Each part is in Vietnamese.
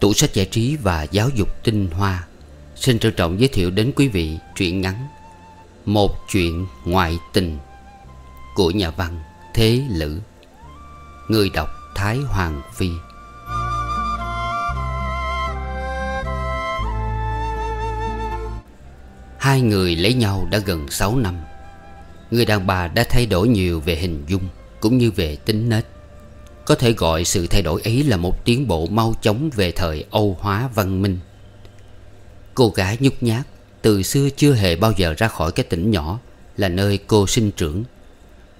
Tủ sách giải trí và giáo dục tinh hoa xin trân trọng giới thiệu đến quý vị truyện ngắn Một chuyện ngoại tình của nhà văn Thế Lữ, người đọc Thái Hoàng Phi. Hai người lấy nhau đã gần 6 năm. Người đàn bà đã thay đổi nhiều về hình dung cũng như về tính nết. Có thể gọi sự thay đổi ấy là một tiến bộ mau chóng về thời Âu hóa văn minh. Cô gái nhút nhát từ xưa chưa hề bao giờ ra khỏi cái tỉnh nhỏ là nơi cô sinh trưởng,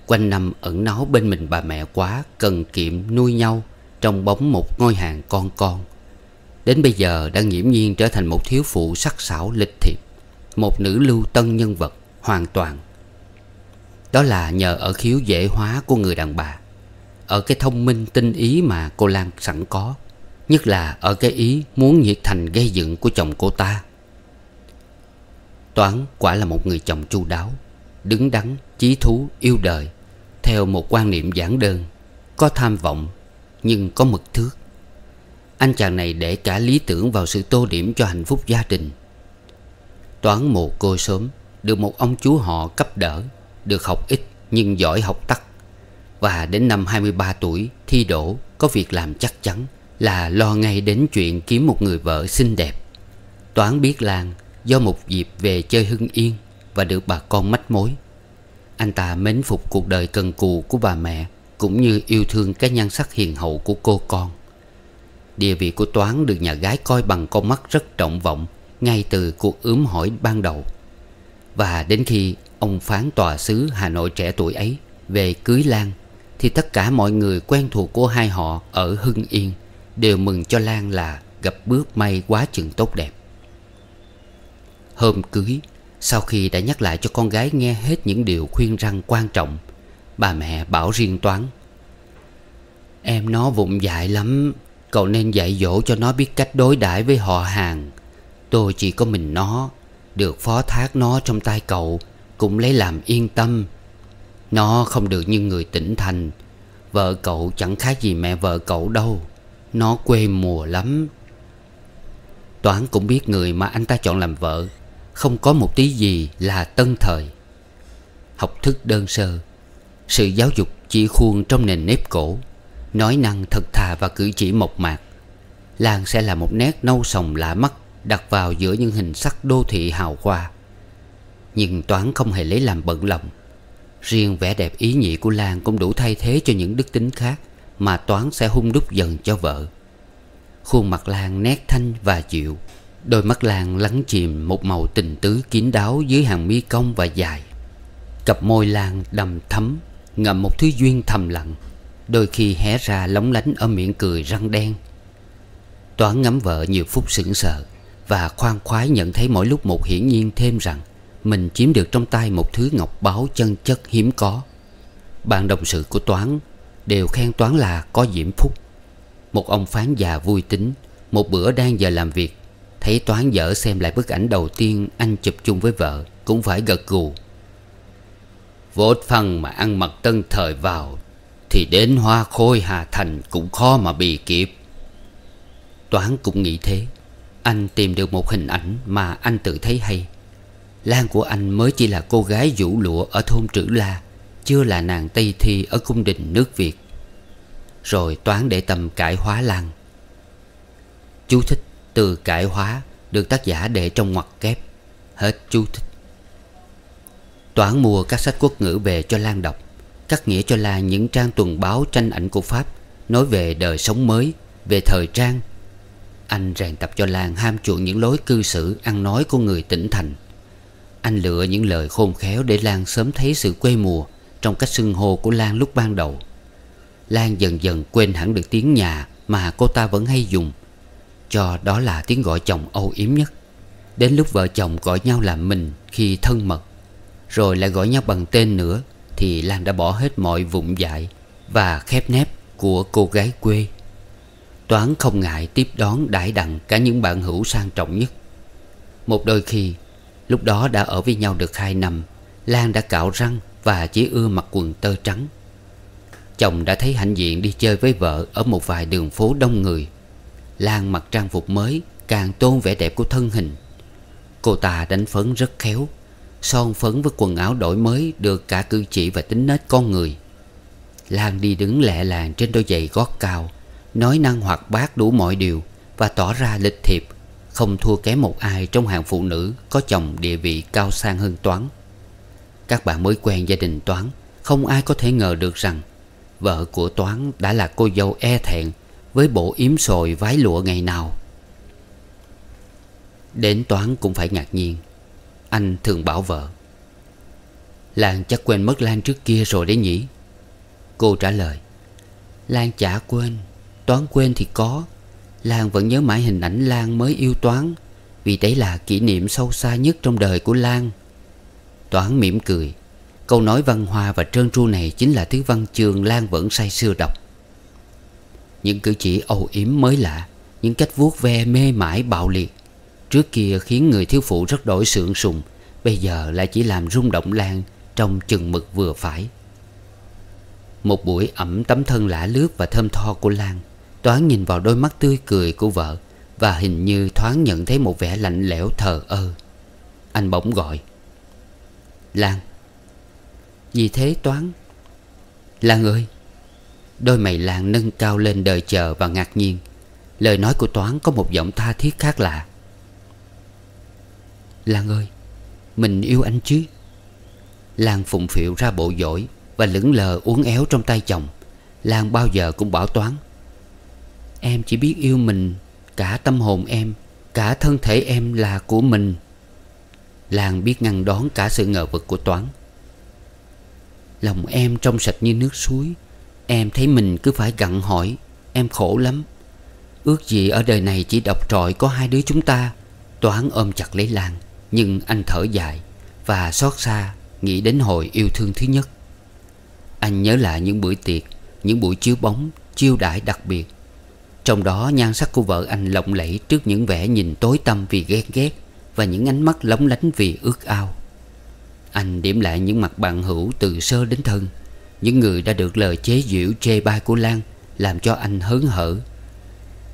quanh năm ẩn náu bên mình bà mẹ quá, cần kiệm nuôi nhau trong bóng một ngôi hàng con. Đến bây giờ đã nghiễm nhiên trở thành một thiếu phụ sắc sảo lịch thiệp, một nữ lưu tân nhân vật hoàn toàn. Đó là nhờ ở khiếu dễ hóa của người đàn bà, ở cái thông minh tinh ý mà cô Lan sẵn có, nhất là ở cái ý muốn nhiệt thành gây dựng của chồng cô ta. Toán quả là một người chồng chu đáo, đứng đắn, chí thú, yêu đời, theo một quan niệm giản đơn, có tham vọng nhưng có mực thước. Anh chàng này để cả lý tưởng vào sự tô điểm cho hạnh phúc gia đình. Toán mồ côi sớm, được một ông chú họ cấp đỡ, được học ít nhưng giỏi học tắt, và đến năm 23 tuổi thi đỗ, có việc làm chắc chắn, là lo ngay đến chuyện kiếm một người vợ xinh đẹp. Toán biết Lan do một dịp về chơi Hưng Yên và được bà con mách mối. Anh ta mến phục cuộc đời cần cù của bà mẹ, cũng như yêu thương cái nhan sắc hiền hậu của cô con. Địa vị của Toán được nhà gái coi bằng con mắt rất trọng vọng ngay từ cuộc ướm hỏi ban đầu. Và đến khi ông phán tòa xứ Hà Nội trẻ tuổi ấy về cưới Lan, thì tất cả mọi người quen thuộc của hai họ ở Hưng Yên đều mừng cho Lan là gặp bước may quá chừng tốt đẹp. Hôm cưới, sau khi đã nhắc lại cho con gái nghe hết những điều khuyên răn quan trọng, bà mẹ bảo riêng Toán: "Em nó vụng dại lắm, cậu nên dạy dỗ cho nó biết cách đối đãi với họ hàng. Tôi chỉ có mình nó, được phó thác nó trong tay cậu cũng lấy làm yên tâm. Nó không được như người tỉnh thành, vợ cậu chẳng khác gì mẹ vợ cậu đâu, nó quê mùa lắm." Toán cũng biết người mà anh ta chọn làm vợ không có một tí gì là tân thời. Học thức đơn sơ, sự giáo dục chỉ khuôn trong nền nếp cổ, nói năng thật thà và cử chỉ mộc mạc, Lan sẽ là một nét nâu sòng lạ mắt đặt vào giữa những hình sắc đô thị hào hoa. Nhưng Toán không hề lấy làm bận lòng. Riêng vẻ đẹp ý nhị của Lan cũng đủ thay thế cho những đức tính khác mà Toán sẽ hun đúc dần cho vợ. Khuôn mặt Lan nét thanh và dịu, đôi mắt Lan lắng chìm một màu tình tứ kín đáo dưới hàng mi cong và dài. Cặp môi Lan đầm thắm ngậm một thứ duyên thầm lặng, đôi khi hé ra lóng lánh ở miệng cười răng đen. Toán ngắm vợ nhiều phút sững sờ và khoan khoái nhận thấy mỗi lúc một, hiển nhiên thêm rằng mình chiếm được trong tay một thứ ngọc báu chân chất hiếm có. Bạn đồng sự của Toán đều khen Toán là có diễm phúc. Một ông phán già vui tính, một bữa đang giờ làm việc, thấy Toán dở xem lại bức ảnh đầu tiên anh chụp chung với vợ, cũng phải gật gù: "Vốt phần mà ăn mặc tân thời vào thì đến Hoa Khôi Hà Thành cũng khó mà bì kịp." Toán cũng nghĩ thế. Anh tìm được một hình ảnh mà anh tự thấy hay. Lan của anh mới chỉ là cô gái vũ lụa ở thôn Trữ La, chưa là nàng Tây Thi ở cung đình nước Việt. Rồi Toán để tầm cải hóa Lan. Chú thích từ cải hóa được tác giả để trong ngoặc kép. Hết chú thích. Toán mua các sách quốc ngữ về cho Lan đọc, cắt nghĩa cho Lan những trang tuần báo tranh ảnh của Pháp, nói về đời sống mới, về thời trang. Anh rèn tập cho Lan ham chuộng những lối cư xử ăn nói của người tỉnh thành. Anh lựa những lời khôn khéo để Lan sớm thấy sự quê mùa trong cách xưng hô của Lan lúc ban đầu. Lan dần dần quên hẳn được tiếng nhà mà cô ta vẫn hay dùng, cho đó là tiếng gọi chồng âu yếm nhất. Đến lúc vợ chồng gọi nhau là mình khi thân mật, rồi lại gọi nhau bằng tên nữa, thì Lan đã bỏ hết mọi vụng dại và khép nép của cô gái quê. Toán không ngại tiếp đón đãi đặng cả những bạn hữu sang trọng nhất. Một đôi khi, lúc đó đã ở với nhau được 2 năm, Lan đã cạo răng và chỉ ưa mặc quần tơ trắng. Chồng đã thấy hãnh diện đi chơi với vợ ở một vài đường phố đông người. Lan mặc trang phục mới càng tôn vẻ đẹp của thân hình. Cô ta đánh phấn rất khéo, son phấn với quần áo đổi mới được cả cử chỉ và tính nết con người. Lan đi đứng lẹ làng trên đôi giày gót cao, nói năng hoạt bát đủ mọi điều và tỏ ra lịch thiệp, không thua kém một ai trong hàng phụ nữ có chồng địa vị cao sang hơn Toán. Các bạn mới quen gia đình Toán, không ai có thể ngờ được rằng vợ của Toán đã là cô dâu e thẹn với bộ yếm sồi vái lụa ngày nào. Đến Toán cũng phải ngạc nhiên. Anh thường bảo vợ: "Lan chắc quên mất Lan trước kia rồi đấy nhỉ?" Cô trả lời: "Lan chả quên, Toán quên thì có. Lan vẫn nhớ mãi hình ảnh Lan mới yêu Toán, vì đấy là kỷ niệm sâu xa nhất trong đời của Lan." Toán mỉm cười. Câu nói văn hoa và trơn tru này chính là thứ văn chương Lan vẫn say sưa đọc. Những cử chỉ âu yếm mới lạ, những cách vuốt ve mê mải bạo liệt trước kia khiến người thiếu phụ rất đổi sượng sùng, bây giờ lại chỉ làm rung động Lan trong chừng mực vừa phải. Một buổi ẩm tấm thân lả lướt và thơm tho của Lan, Toán nhìn vào đôi mắt tươi cười của vợ và hình như thoáng nhận thấy một vẻ lạnh lẽo thờ ơ. Anh bỗng gọi: "Lan." "Gì thế Toán?" "Lan ơi." Đôi mày Lan nâng cao lên đợi chờ và ngạc nhiên. Lời nói của Toán có một giọng tha thiết khác lạ: "Lan ơi, mình yêu anh chứ?" Lan phụng phịu ra bộ dỗi và lững lờ uốn éo trong tay chồng. Lan bao giờ cũng bảo Toán: "Em chỉ biết yêu mình, cả tâm hồn em, cả thân thể em là của mình." Lan biết ngăn đón cả sự ngờ vực của Toán: "Lòng em trong sạch như nước suối, em thấy mình cứ phải gặng hỏi, em khổ lắm. Ước gì ở đời này chỉ độc trọi có hai đứa chúng ta." Toán ôm chặt lấy Lan, nhưng anh thở dài và xót xa nghĩ đến hồi yêu thương thứ nhất. Anh nhớ lại những bữa tiệc, những buổi chiếu bóng, chiêu đãi đặc biệt. Trong đó nhan sắc của vợ anh lộng lẫy trước những vẻ nhìn tối tăm vì ghen ghét và những ánh mắt lóng lánh vì ước ao. Anh điểm lại những mặt bạn hữu từ sơ đến thân, những người đã được lời chế giễu chê bai của Lan làm cho anh hớn hở.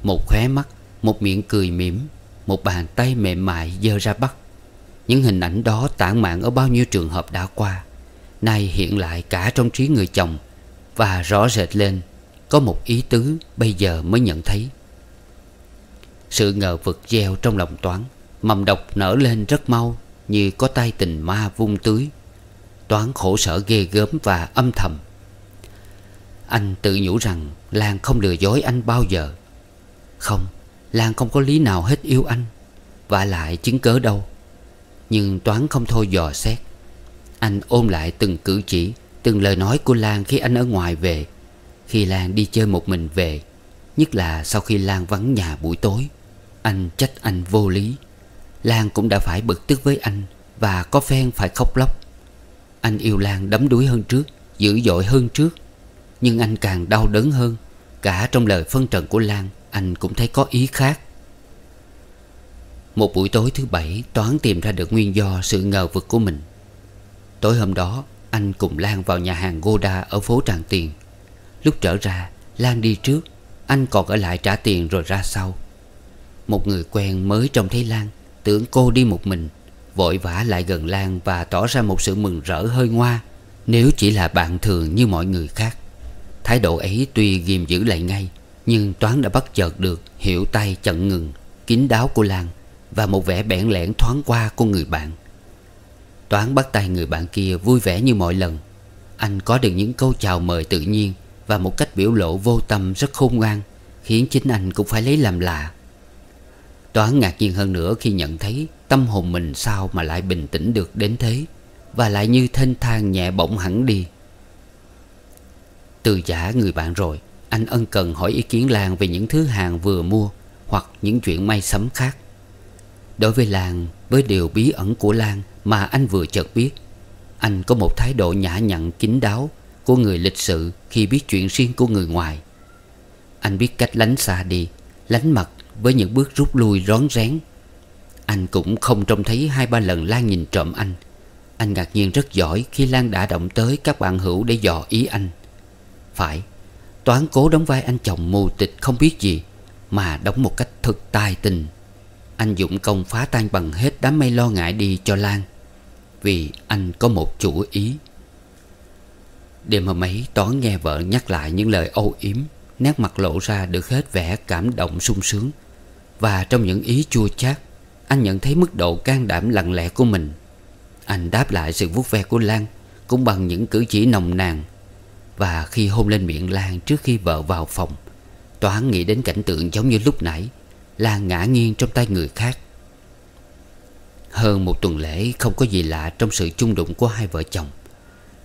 Một khóe mắt, một miệng cười mỉm, một bàn tay mềm mại giơ ra bắt. Những hình ảnh đó tản mạn ở bao nhiêu trường hợp đã qua, nay hiện lại cả trong trí người chồng và rõ rệt lên. Có một ý tứ bây giờ mới nhận thấy. Sự ngờ vực gieo trong lòng Toán, mầm độc nở lên rất mau, như có tay tình ma vung tưới. Toán khổ sở ghê gớm và âm thầm. Anh tự nhủ rằng Lan không lừa dối anh bao giờ. Không, Lan không có lý nào hết yêu anh, vả lại chứng cớ đâu. Nhưng Toán không thôi dò xét. Anh ôm lại từng cử chỉ, từng lời nói của Lan khi anh ở ngoài về, khi Lan đi chơi một mình về, nhất là sau khi Lan vắng nhà buổi tối. Anh trách anh vô lý. Lan cũng đã phải bực tức với anh và có phen phải khóc lóc. Anh yêu Lan đắm đuối hơn trước, dữ dội hơn trước, nhưng anh càng đau đớn hơn. Cả trong lời phân trần của Lan, anh cũng thấy có ý khác. Một buổi tối thứ Bảy, Toán tìm ra được nguyên do sự ngờ vực của mình. Tối hôm đó, anh cùng Lan vào nhà hàng Goda ở phố Tràng Tiền. Lúc trở ra, Lan đi trước, anh còn ở lại trả tiền rồi ra sau. Một người quen mới trông thấy Lan, tưởng cô đi một mình, vội vã lại gần Lan và tỏ ra một sự mừng rỡ hơi ngoa nếu chỉ là bạn thường như mọi người khác. Thái độ ấy tuy ghìm giữ lại ngay, nhưng Toán đã bắt chợt được hiểu tay chận ngừng, kín đáo của Lan và một vẻ bẽn lẽn thoáng qua của người bạn. Toán bắt tay người bạn kia vui vẻ như mọi lần. Anh có được những câu chào mời tự nhiên và một cách biểu lộ vô tâm rất khôn ngoan, khiến chính anh cũng phải lấy làm lạ. Toán ngạc nhiên hơn nữa khi nhận thấy tâm hồn mình sao mà lại bình tĩnh được đến thế, và lại như thênh thang nhẹ bỗng hẳn đi. Từ giả người bạn rồi, anh ân cần hỏi ý kiến Lan về những thứ hàng vừa mua hoặc những chuyện may sắm khác. Đối với Lan, với điều bí ẩn của Lan mà anh vừa chợt biết, anh có một thái độ nhã nhặn kín đáo của người lịch sự khi biết chuyện riêng của người ngoài. Anh biết cách lánh xa đi, lánh mặt với những bước rút lui rón rén. Anh cũng không trông thấy 2-3 lần Lan nhìn trộm anh. Anh ngạc nhiên rất giỏi khi Lan đã động tới các bạn hữu để dò ý anh. Phải, Toán cố đóng vai anh chồng mù tịch không biết gì, mà đóng một cách thật tài tình. Anh dụng công phá tan bằng hết đám mây lo ngại đi cho Lan, vì anh có một chủ ý. Đêm hôm ấy Toán nghe vợ nhắc lại những lời âu yếm, nét mặt lộ ra được hết vẻ cảm động sung sướng. Và trong những ý chua chát, anh nhận thấy mức độ can đảm lặng lẽ của mình. Anh đáp lại sự vuốt ve của Lan cũng bằng những cử chỉ nồng nàn. Và khi hôn lên miệng Lan trước khi vợ vào phòng, Toán nghĩ đến cảnh tượng giống như lúc nãy, Lan ngã nghiêng trong tay người khác. Hơn một tuần lễ không có gì lạ trong sự chung đụng của hai vợ chồng.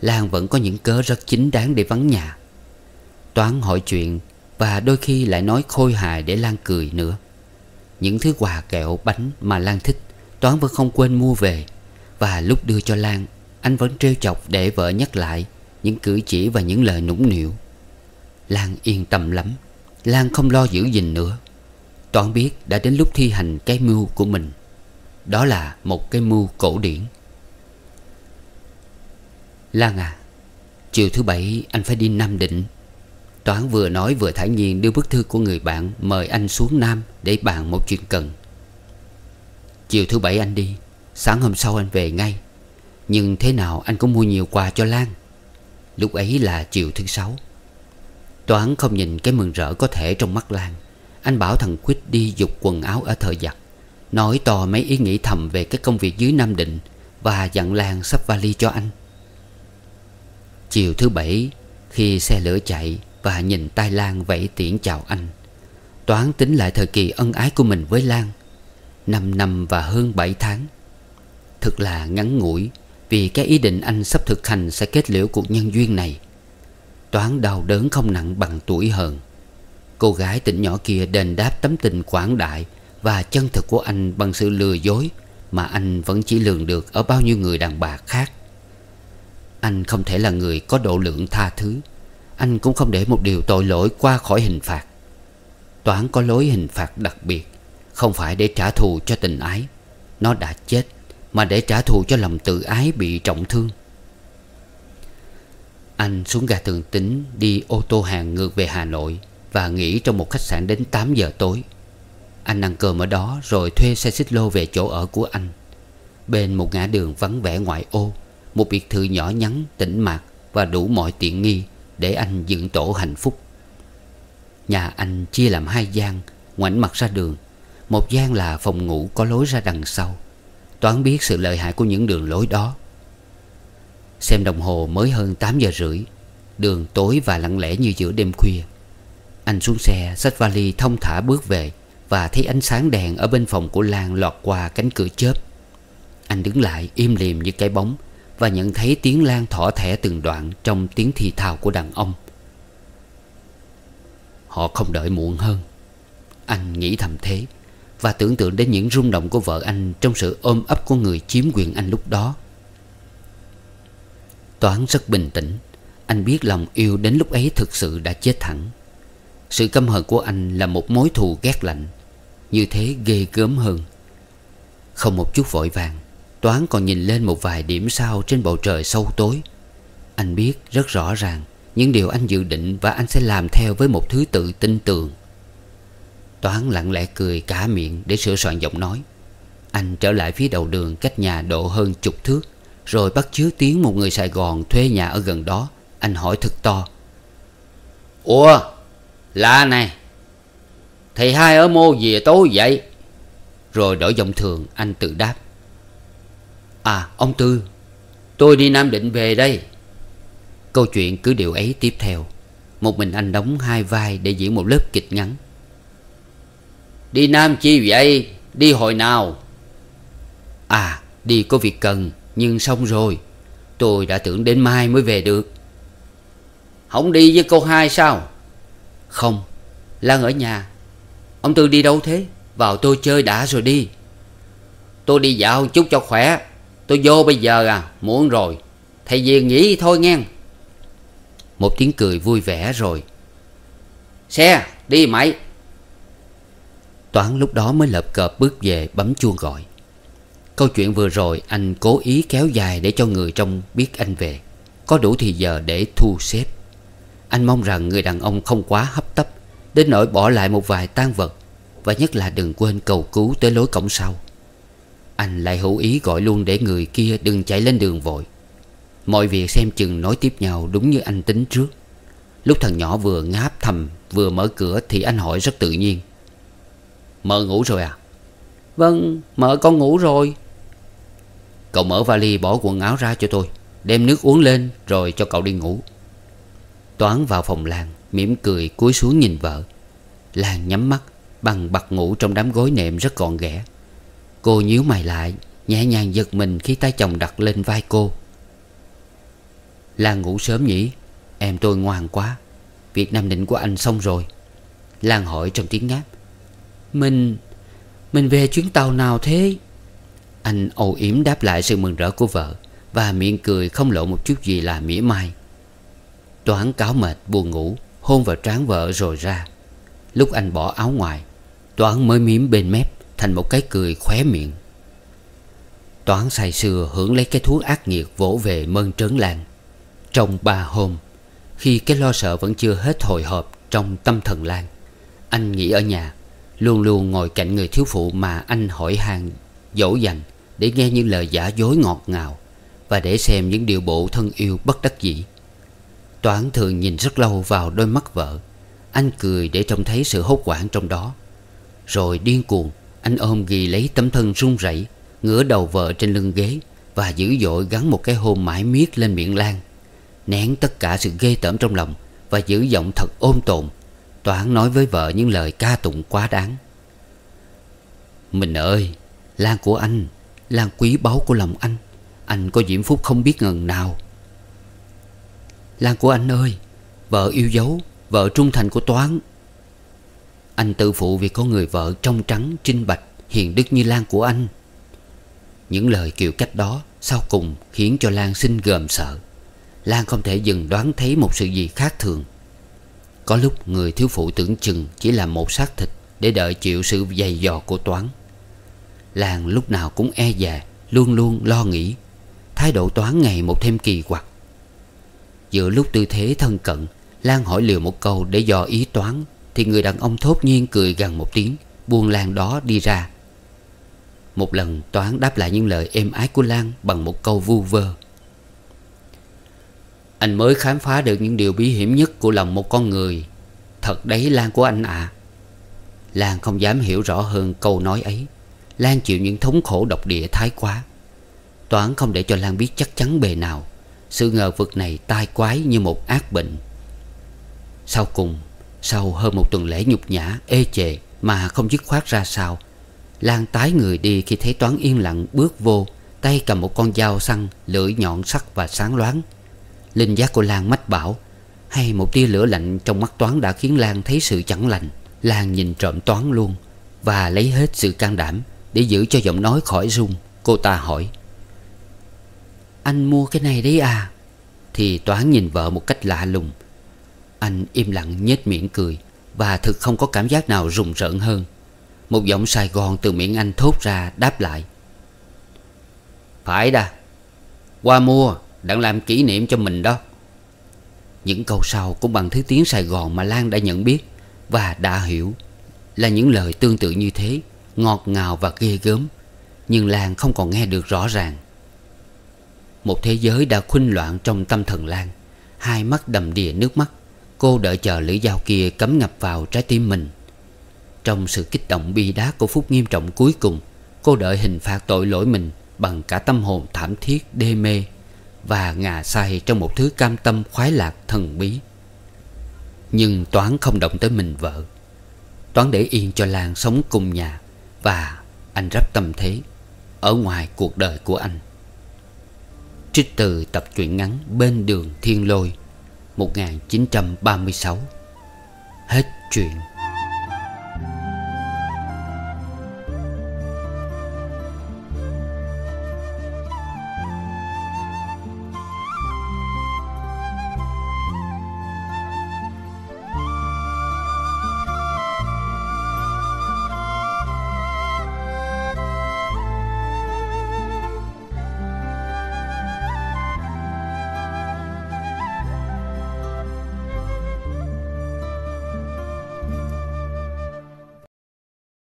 Lan vẫn có những cớ rất chính đáng để vắng nhà. Toán hỏi chuyện và đôi khi lại nói khôi hài để Lan cười nữa. Những thứ quà kẹo bánh mà Lan thích, Toán vẫn không quên mua về. Và lúc đưa cho Lan, anh vẫn trêu chọc để vợ nhắc lại những cử chỉ và những lời nũng nịu. Lan yên tâm lắm, Lan không lo giữ gìn nữa. Toán biết đã đến lúc thi hành cái mưu của mình. Đó là một cái mưu cổ điển. Lan à, chiều thứ bảy anh phải đi Nam Định. Toán vừa nói vừa thản nhiên đưa bức thư của người bạn mời anh xuống Nam để bàn một chuyện cần. Chiều thứ bảy anh đi, sáng hôm sau anh về ngay. Nhưng thế nào anh cũng mua nhiều quà cho Lan. Lúc ấy là chiều thứ sáu. Toán không nhìn cái mừng rỡ có thể trong mắt Lan. Anh bảo thằng Quýt đi giục quần áo ở thợ giặt, nói to mấy ý nghĩ thầm về cái công việc dưới Nam Định, và dặn Lan xách vali cho anh. Chiều thứ bảy, khi xe lửa chạy và nhìn tay Lan vẫy tiễn chào anh, Toán tính lại thời kỳ ân ái của mình với Lan, 5 năm và hơn 7 tháng. Thật là ngắn ngủi, vì cái ý định anh sắp thực hành sẽ kết liễu cuộc nhân duyên này. Toán đau đớn không nặng bằng tuổi hờn. Cô gái tỉnh nhỏ kia đền đáp tấm tình quảng đại và chân thực của anh bằng sự lừa dối mà anh vẫn chỉ lường được ở bao nhiêu người đàn bà khác. Anh không thể là người có độ lượng tha thứ. Anh cũng không để một điều tội lỗi qua khỏi hình phạt. Toán có lối hình phạt đặc biệt, không phải để trả thù cho tình ái, nó đã chết, mà để trả thù cho lòng tự ái bị trọng thương. Anh xuống ga Thường Tín đi ô tô hàng ngược về Hà Nội và nghỉ trong một khách sạn đến 8 giờ tối. Anh ăn cơm ở đó rồi thuê xe xích lô về chỗ ở của anh. Bên một ngã đường vắng vẻ ngoại ô, một biệt thự nhỏ nhắn, tĩnh mạc và đủ mọi tiện nghi để anh dựng tổ hạnh phúc. Nhà anh chia làm hai gian ngoảnh mặt ra đường. Một gian là phòng ngủ có lối ra đằng sau. Toán biết sự lợi hại của những đường lối đó. Xem đồng hồ mới hơn 8 giờ rưỡi. Đường tối và lặng lẽ như giữa đêm khuya. Anh xuống xe, xách vali thong thả bước về và thấy ánh sáng đèn ở bên phòng của Lan lọt qua cánh cửa chớp. Anh đứng lại im lìm như cái bóng và nhận thấy tiếng Lan thỏ thẻ từng đoạn trong tiếng thì thào của đàn ông. Họ không đợi muộn hơn, anh nghĩ thầm thế, và tưởng tượng đến những rung động của vợ anh trong sự ôm ấp của người chiếm quyền anh lúc đó. Toán rất bình tĩnh. Anh biết lòng yêu đến lúc ấy thực sự đã chết thẳng. Sự căm hận của anh là một mối thù ghét lạnh, như thế ghê gớm hơn. Không một chút vội vàng, Toán còn nhìn lên một vài điểm sao trên bầu trời sâu tối. Anh biết rất rõ ràng những điều anh dự định, và anh sẽ làm theo với một thứ tự tin tưởng. Toán lặng lẽ cười cả miệng để sửa soạn giọng nói. Anh trở lại phía đầu đường cách nhà độ hơn chục thước, rồi bắt chước tiếng một người Sài Gòn thuê nhà ở gần đó. Anh hỏi thật to: "Ủa, lạ này, thầy hai ở mô về tối vậy?" Rồi đổi giọng thường, anh tự đáp: "À, ông Tư, tôi đi Nam Định về đây." Câu chuyện cứ điều ấy tiếp theo. Một mình anh đóng hai vai để diễn một lớp kịch ngắn. "Đi Nam chi vậy? Đi hồi nào?" "À, đi có việc cần, nhưng xong rồi. Tôi đã tưởng đến mai mới về được." "Không đi với cô hai sao?" "Không, Lan ở nhà. Ông Tư đi đâu thế? Vào tôi chơi đã rồi đi." "Tôi đi dạo một chút cho khỏe. Tôi vô bây giờ à, muộn rồi. Thầy về nghỉ thôi nghe." Một tiếng cười vui vẻ rồi: "Xe, đi mày." Toán lúc đó mới lợp cợp bước về bấm chuông gọi. Câu chuyện vừa rồi anh cố ý kéo dài để cho người trong biết anh về, có đủ thì giờ để thu xếp. Anh mong rằng người đàn ông không quá hấp tấp đến nỗi bỏ lại một vài tang vật, và nhất là đừng quên cầu cứu tới lối cổng sau. Anh lại hữu ý gọi luôn để người kia đừng chạy lên đường vội. Mọi việc xem chừng nói tiếp nhau đúng như anh tính trước. Lúc thằng nhỏ vừa ngáp thầm vừa mở cửa thì anh hỏi rất tự nhiên: "Mợ ngủ rồi à?" "Vâng, mợ con ngủ rồi." "Cậu mở vali bỏ quần áo ra cho tôi, đem nước uống lên rồi cho cậu đi ngủ." Toán vào phòng Lan, mỉm cười cúi xuống nhìn vợ. Lan nhắm mắt bằng bặt ngủ trong đám gối nệm rất gọn ghẽ. Cô nhíu mày lại, nhẹ nhàng giật mình khi tay chồng đặt lên vai cô. "Lan ngủ sớm nhỉ? Em tôi ngoan quá. Việc Nam Định của anh xong rồi?" Lan hỏi trong tiếng ngáp. Mình về chuyến tàu nào thế?" Anh âu yếm đáp lại sự mừng rỡ của vợ, và miệng cười không lộ một chút gì là mỉa mai. Toán cáo mệt buồn ngủ, hôn vào trán vợ rồi ra. Lúc anh bỏ áo ngoài, Toán mới mím bên mép thành một cái cười khóe miệng. Toán say sưa hưởng lấy cái thuốc ác nghiệt vỗ về mơn trớn Lan. Trong 3 hôm, khi cái lo sợ vẫn chưa hết hồi hộp trong tâm thần Lan, anh nghỉ ở nhà, luôn luôn ngồi cạnh người thiếu phụ mà anh hỏi han dỗ dành, để nghe những lời giả dối ngọt ngào và để xem những điệu bộ thân yêu bất đắc dĩ. Toán thường nhìn rất lâu vào đôi mắt vợ. Anh cười để trông thấy sự hốt hoảng trong đó. Rồi điên cuồng, anh ôm ghi lấy tấm thân run rẩy, ngửa đầu vợ trên lưng ghế và dữ dội gắn một cái hôn mãi miết lên miệng Lan. Nén tất cả sự ghê tởm trong lòng và giữ giọng thật ôm tồn, Toán nói với vợ những lời ca tụng quá đáng. "Mình ơi, Lan của anh, Lan quý báu của lòng anh có diễm phúc không biết ngần nào. Lan của anh ơi, vợ yêu dấu, vợ trung thành của Toán." Anh tự phụ vì có người vợ trong trắng, trinh bạch, hiền đức như Lan của anh. Những lời kiều cách đó sau cùng khiến cho Lan sinh gờm sợ. Lan không thể dừng đoán thấy một sự gì khác thường. Có lúc người thiếu phụ tưởng chừng chỉ là một xác thịt để đợi chịu sự dày dò của Toán. Lan lúc nào cũng e dè, luôn luôn lo nghĩ. Thái độ Toán ngày một thêm kỳ quặc. Giữa lúc tư thế thân cận, Lan hỏi liều một câu để dò ý Toán, thì người đàn ông thốt nhiên cười gằn một tiếng, buông Lan đó đi ra. Một lần Toán đáp lại những lời êm ái của Lan bằng một câu vu vơ: "Anh mới khám phá được những điều bí hiểm nhất của lòng một con người. Thật đấy Lan của anh ạ." Lan không dám hiểu rõ hơn câu nói ấy. Lan chịu những thống khổ độc địa thái quá. Toán không để cho Lan biết chắc chắn bề nào. Sự ngờ vực này tai quái như một ác bệnh. Sau cùng, sau hơn một tuần lễ nhục nhã, ê chề mà không dứt khoát ra sao, Lan tái người đi khi thấy Toán yên lặng bước vô, tay cầm một con dao săn, lưỡi nhọn sắc và sáng loáng. Linh giác của Lan mách bảo, hay một tia lửa lạnh trong mắt Toán đã khiến Lan thấy sự chẳng lành. Lan nhìn trộm Toán luôn, và lấy hết sự can đảm để giữ cho giọng nói khỏi run, cô ta hỏi: "Anh mua cái này đấy à?" Thì Toán nhìn vợ một cách lạ lùng. Anh im lặng nhếch miệng cười, và thực không có cảm giác nào rùng rợn hơn. Một giọng Sài Gòn từ miệng anh thốt ra đáp lại: "Phải đà, qua mua đặng làm kỷ niệm cho mình đó." Những câu sau cũng bằng thứ tiếng Sài Gòn mà Lan đã nhận biết và đã hiểu là những lời tương tự như thế, ngọt ngào và ghê gớm, nhưng Lan không còn nghe được rõ ràng. Một thế giới đã khuynh loạn trong tâm thần Lan. Hai mắt đầm đìa nước mắt, cô đợi chờ lưỡi dao kia cắm ngập vào trái tim mình. Trong sự kích động bi đát của phút nghiêm trọng cuối cùng, cô đợi hình phạt tội lỗi mình bằng cả tâm hồn thảm thiết đê mê, và ngà say trong một thứ cam tâm khoái lạc thần bí. Nhưng Toán không động tới mình vợ. Toán để yên cho Lan sống cùng nhà, và anh rắp tâm thế ở ngoài cuộc đời của anh. Trích từ tập truyện ngắn Bên Đường Thiên Lôi 1936. Hết truyện.